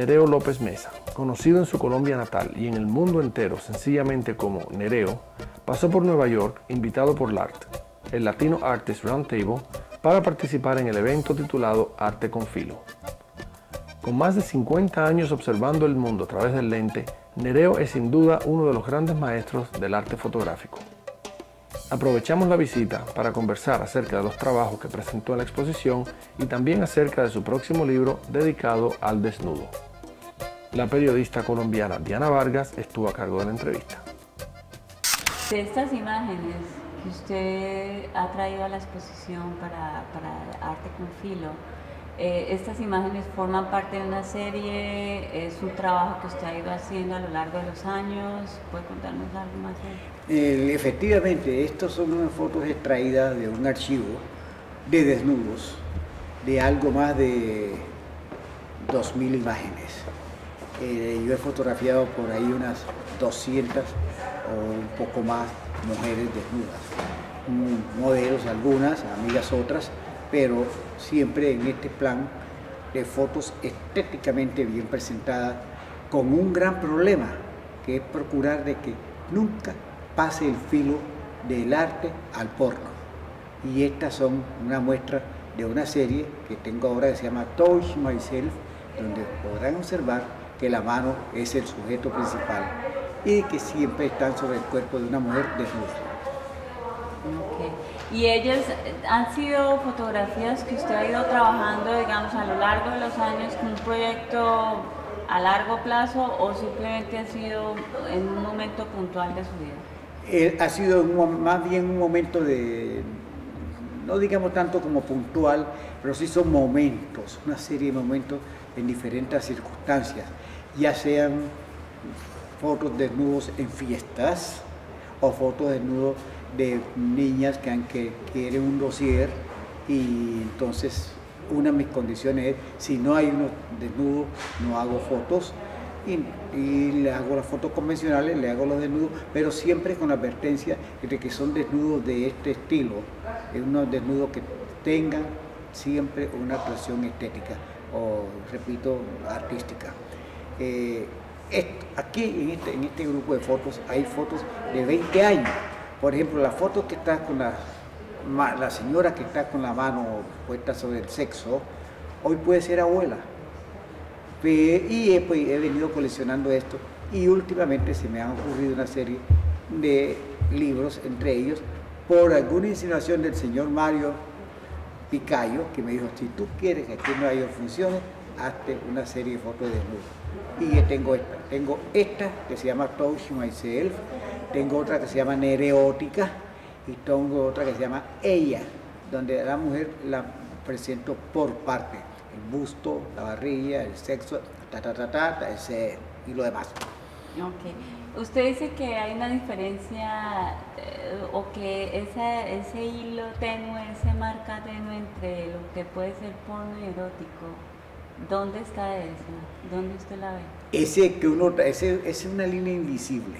Nereo López Mesa, conocido en su Colombia natal y en el mundo entero sencillamente como Nereo, pasó por Nueva York invitado por LART, el Latino Artist Roundtable, para participar en el evento titulado Arte con Filo. Con más de 50 años observando el mundo a través del lente, Nereo es sin duda uno de los grandes maestros del arte fotográfico. Aprovechamos la visita para conversar acerca de los trabajos que presentó en la exposición y también acerca de su próximo libro dedicado al desnudo. La periodista colombiana Diana Vargas estuvo a cargo de la entrevista. De estas imágenes que usted ha traído a la exposición para Arte con Filo, estas imágenes forman parte de una serie, es un trabajo que usted ha ido haciendo a lo largo de los años. ¿Puede contarnos algo más de eso? Efectivamente, estas son unas fotos extraídas de un archivo de desnudos de algo más de 2000 imágenes. Yo he fotografiado por ahí unas 200 o un poco más mujeres desnudas, modelos algunas, amigas otras, pero siempre en este plan de fotos estéticamente bien presentadas, con un gran problema, que es procurar de que nunca pase el filo del arte al porno. Y estas son una muestra de una serie que tengo ahora que se llama Touch Myself, donde podrán observar que la mano es el sujeto principal y que siempre están sobre el cuerpo de una mujer desnuda. Y ellas han sido fotografías que usted ha ido trabajando, digamos, a lo largo de los años con un proyecto a largo plazo, o simplemente ha sido en un momento puntual de su vida. Ha sido más bien un momento de, no digamos tanto como puntual, pero sí son momentos, una serie de momentos en diferentes circunstancias, ya sean fotos desnudos en fiestas o fotos desnudos de niñas que quieren un dossier, y entonces una de mis condiciones es, si no hay uno desnudo, no hago fotos, y le hago las fotos convencionales, le hago los desnudos, pero siempre con la advertencia de que son desnudos de este estilo, unos desnudos que tengan siempre una actuación estética o, repito, artística. Aquí en este grupo de fotos hay fotos de 20 años. Por ejemplo, la foto que está con la señora que está con la mano puesta sobre el sexo, hoy puede ser abuela. Y pues, he venido coleccionando esto, y últimamente se me han ocurrido una serie de libros, entre ellos, por alguna insinuación del señor Mario Picayo, que me dijo, si tú quieres que aquí en Nueva York funcione, hazte una serie de fotos de desnudos. Y yo tengo esta que se llama Touch Myself, tengo otra que se llama Nereótica y tengo otra que se llama Ella, donde a la mujer la presento por parte, el busto, la barriga, el sexo, y lo demás. Okay. Usted dice que hay una diferencia o que ese hilo tenue, esa marca tenue entre lo que puede ser porno y erótico. ¿Dónde está eso? ¿Dónde usted la ve? Es una línea invisible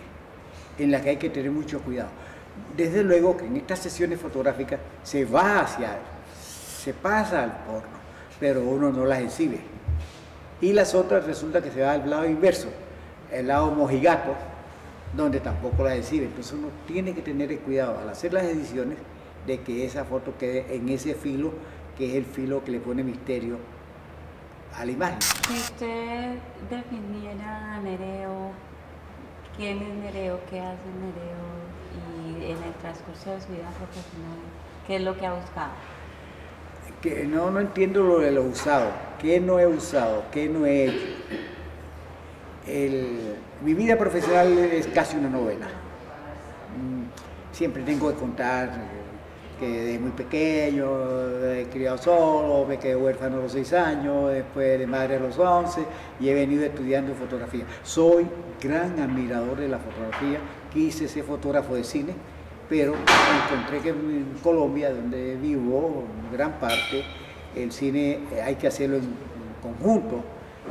en la que hay que tener mucho cuidado. Desde luego que en estas sesiones fotográficas se pasa al porno, pero uno no las exhibe. Y las otras resulta que se va al lado inverso, el lado mojigato, donde tampoco las exhibe. Entonces uno tiene que tener el cuidado al hacer las ediciones de que esa foto quede en ese filo, que es el filo que le pone misterio a la imagen. Si usted definiera a Nereo, ¿quién es Nereo? ¿Qué hace Nereo? Y en el transcurso de su vida profesional, ¿qué es lo que ha buscado? Que no entiendo lo de lo usado. ¿Qué no he usado? ¿Qué no he hecho? Mi vida profesional es casi una novela. Siempre tengo que contar que desde muy pequeño he criado solo, me quedé huérfano a los 6 años, después de madre a los 11, y he venido estudiando fotografía. Soy gran admirador de la fotografía, quise ser fotógrafo de cine, pero encontré que en Colombia, donde vivo, en gran parte, el cine hay que hacerlo en conjunto,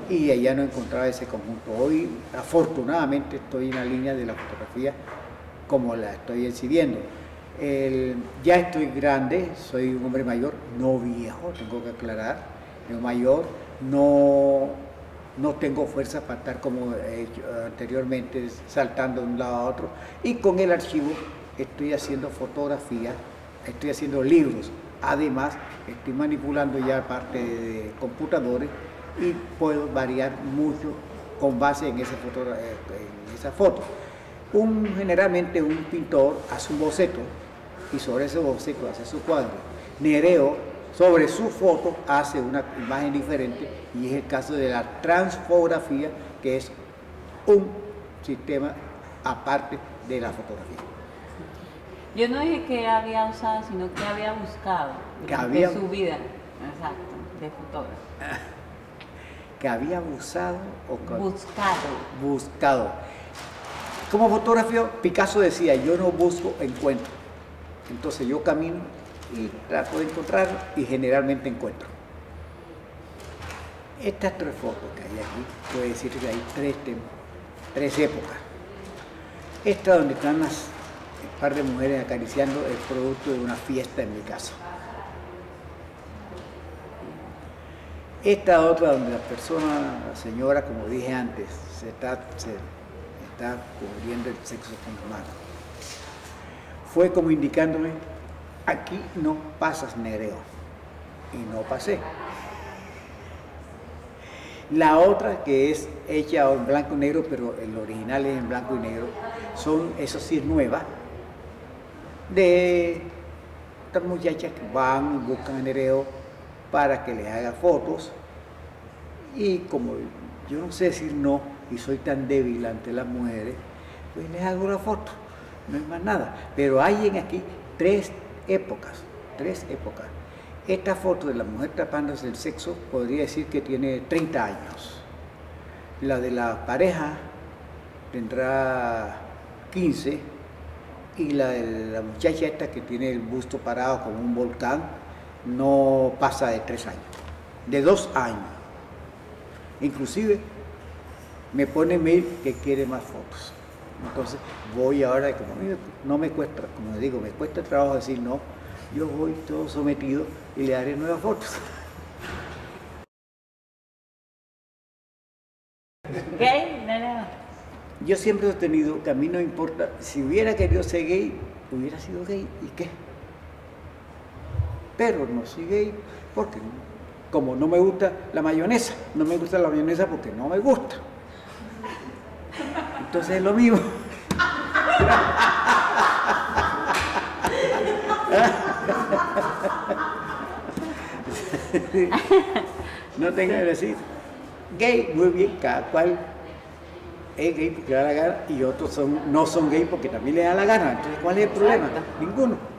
y allá no encontraba ese conjunto. Hoy, afortunadamente, estoy en la línea de la fotografía como la estoy exhibiendo. Ya estoy grande, soy un hombre mayor, no viejo, tengo que aclarar, no mayor, no no tengo fuerza para estar como he hecho anteriormente, saltando de un lado a otro. Y con el archivo estoy haciendo fotografía, estoy haciendo libros. Además, estoy manipulando ya parte de computadores y puedo variar mucho con base en esa foto. Generalmente un pintor hace un boceto y sobre ese boceto hace su cuadro. Nereo, sobre su foto, hace una imagen diferente, y es el caso de la transfografía, que es un sistema aparte de la fotografía. Yo no dije que había usado, sino que había buscado de su vida, exacto, de fotógrafo. Que había abusado o buscado. Como fotógrafo, Picasso decía, yo no busco, encuentro. Entonces yo camino y trato de encontrarlo y generalmente encuentro. Estas tres fotos que hay aquí, puedo decir que hay tres temas, tres épocas. Esta donde están las un par de mujeres acariciando el producto de una fiesta en mi casa. Esta otra donde la persona, la señora, como dije antes, se está cubriendo el sexo con la mano. Fue como indicándome, aquí no pasas, Nereo. Y no pasé. La otra, que es hecha en blanco y negro, pero el original es en blanco y negro, son, eso sí, nuevas, de estas muchachas que van y buscan a Nereo para que les haga fotos, y como yo no sé decir no, y soy tan débil ante las mujeres, pues les hago la foto, no es más nada. Pero hay en aquí tres épocas. Esta foto de la mujer tapándose el sexo podría decir que tiene 30 años. La de la pareja tendrá 15, y la de la muchacha esta que tiene el busto parado como un volcán, no pasa de 3 años, de 2 años. Inclusive me pone mail que quiere más fotos. Entonces voy ahora, como no me cuesta, como digo, me cuesta trabajo decir no, yo voy todo sometido y le daré nuevas fotos. ¿Gay? No. Yo siempre he sostenido que a mí no importa, si hubiera querido ser gay, hubiera sido gay, ¿y qué? Pero no soy gay porque, como no me gusta la mayonesa, porque no me gusta. Entonces es lo mismo. No tengo que decir, gay, muy bien, cada cual es gay porque le da la gana, y otros no son gay porque también le da la gana. Entonces, ¿cuál es el problema? Ninguno.